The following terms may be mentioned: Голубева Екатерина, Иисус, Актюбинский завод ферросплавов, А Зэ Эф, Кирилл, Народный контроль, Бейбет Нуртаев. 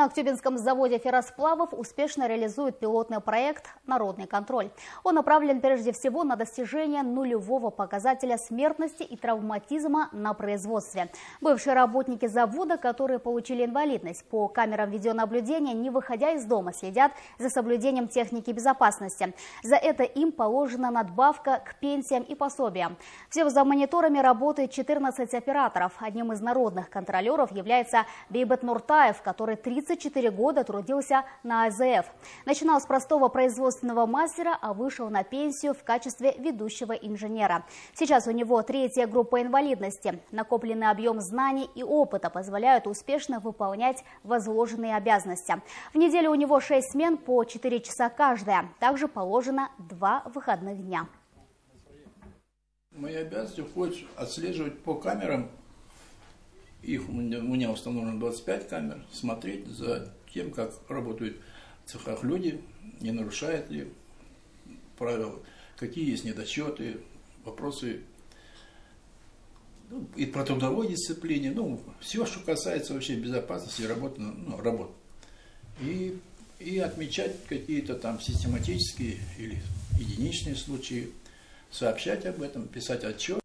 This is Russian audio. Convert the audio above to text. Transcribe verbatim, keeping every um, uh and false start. На Актюбинском заводе ферросплавов успешно реализует пилотный проект «Народный контроль». Он направлен прежде всего на достижение нулевого показателя смертности и травматизма на производстве. Бывшие работники завода, которые получили инвалидность, по камерам видеонаблюдения, не выходя из дома, следят за соблюдением техники безопасности. За это им положена надбавка к пенсиям и пособиям. Всего за мониторами работает четырнадцать операторов. Одним из народных контролеров является Бейбет Нуртаев, который тридцать четыре года трудился на А Зэ Эф. Начинал с простого производственного мастера, а вышел на пенсию в качестве ведущего инженера. Сейчас у него третья группа инвалидности. Накопленный объем знаний и опыта позволяют успешно выполнять возложенные обязанности. В неделю у него шесть смен по четыре часа каждая. Также положено два выходных дня. Мои обязанности входит отслеживать по камерам. Их у меня установлено двадцать пять камер, смотреть за тем, как работают в цехах люди, не нарушают ли правила, какие есть недочеты, вопросы ну, и про трудовой дисциплине, ну, все, что касается вообще безопасности работы, ну, работ. И, и отмечать какие-то там систематические или единичные случаи, сообщать об этом, писать отчет.